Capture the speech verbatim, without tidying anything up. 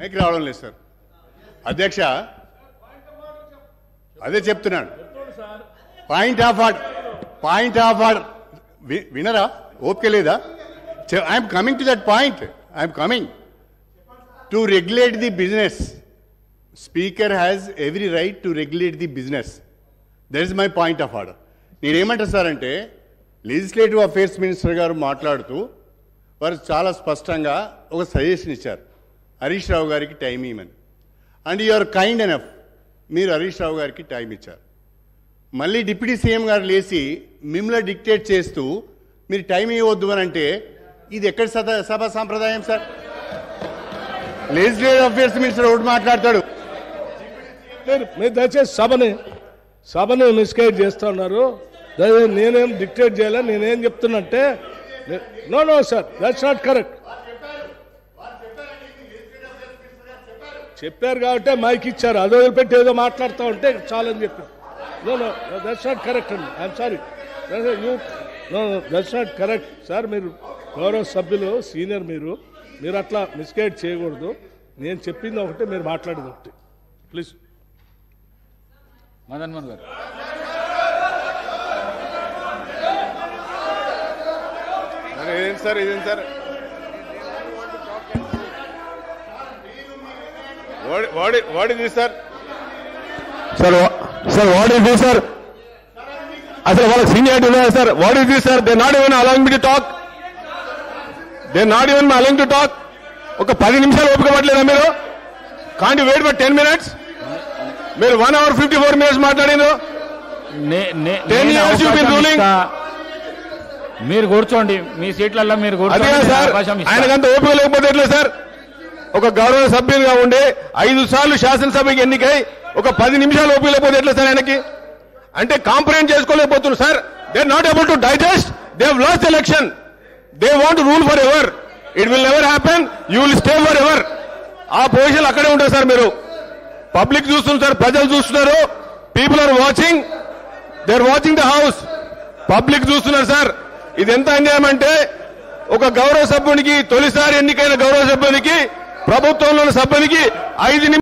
పైకి రావడం లేదు సార్. అధ్యక్ష అదే చెప్తున్నాడు, point of order, point of order. వినరా? ఓపిక లేదా? I'm coming to that point. I'm coming to regulate the business. Speaker has every right to regulate the business. That is my point of order. నేనేమంటా sir అంటే, legislative affairs minister గారు మాట్లాడుతూ వారు చాలా స్పష్టంగా ఒక సజెషన్ ఇచ్చారు, హరీష్ రావు గారికి టైం ఇవ్వమని. And you are kind enough, మీరు హరీష్ రావు గారికి టైం ఇచ్చారు. మళ్ళీ డిప్యూటీ సీఎం గారు లేచి మిమ్మల్ని డిక్టేట్ చేస్తూ మీరు టైం ఇవ్వద్దు అని అంటే ఇది ఎక్కడ సభ సాంప్రదాయం సార్? లెజిస్లేటివ్ అఫేర్స్ మినిస్టర్ ఒకటి మాట్లాడతాడు. మీరు దయచేసి సభని సభను మిస్గైడ్ చేస్తూ ఉన్నారు. నేనేం డిక్టేట్ చేయాలి, నేనేం చెప్తున్నంటే, no no sir, that's not correct. చెప్పారు కాబట్టి మైక్ ఇచ్చారు, అదో పెట్టి ఏదో మాట్లాడుతూ ఉంటే చాలని చెప్పారు. No no that's not correct అండి, I'm sorry. You no no that's not correct sir. మీరు గౌరవ సభ్యులు, సీనియర్ మీరు, మీరు అట్లా మిస్గైడ్ చేయకూడదు. నేను చెప్పింది ఒకటి, మీరు మాట్లాడేది ఒకటి. ప్లీజ్ మదన్ మోహన్ గారు. ఇదేంటి సార్, ఇదేంటి sir? What is this sir? Sir sir what is this sir? అసలు వాళ్ళ సీనియారిటీ ఉన్నాయా sir? What is this sir? They not even allowing me to talk. They not even allowing to talk. ఒక పది నిమిషాలు ఓపిక పట్టలేదా మీరు? Can't you wait for ten minutes? మీరు one hour fifty four minutes మాట్లాడారు. Ten years you been ruling. మీరు కూర్చోండి మీ సీట్లలో, మీరు కూర్చోండి. ఆయనకంత ఓపిక లేకపోతే ఎట్లేదు సార్? ఒక గౌరవ సభ్యులుగా ఉండి ఐదు సార్లు శాసనసభకి ఎన్నికై ఒక పది నిమిషాలు ఓపిక లేకపోతే ఎట్లేదు సార్ ఆయనకి? అంటే కాంప్రహెండ్ చేసుకోలేకపోతున్నారు sir. They are not able to digest. They have lost election. They want rule for ever. It will never happen. You will stay for ever. ఆ పొజిషన్ అక్కడే ఉంటారు సార్ మీరు. పబ్లిక్ చూస్తున్నారు సార్, ప్రజలు చూస్తున్నారు. People are watching, they are watching the house. Public చూస్తున్నారు sir. ఇది ఎంత అన్యాయం అంటే, ఒక గౌరవ సభ్యునికి, తొలిసారి ఎన్నికైన గౌరవ సభ్యునికి, ప్రభుత్వంలోని సభ్యునికి ఐదు నిమిషాలు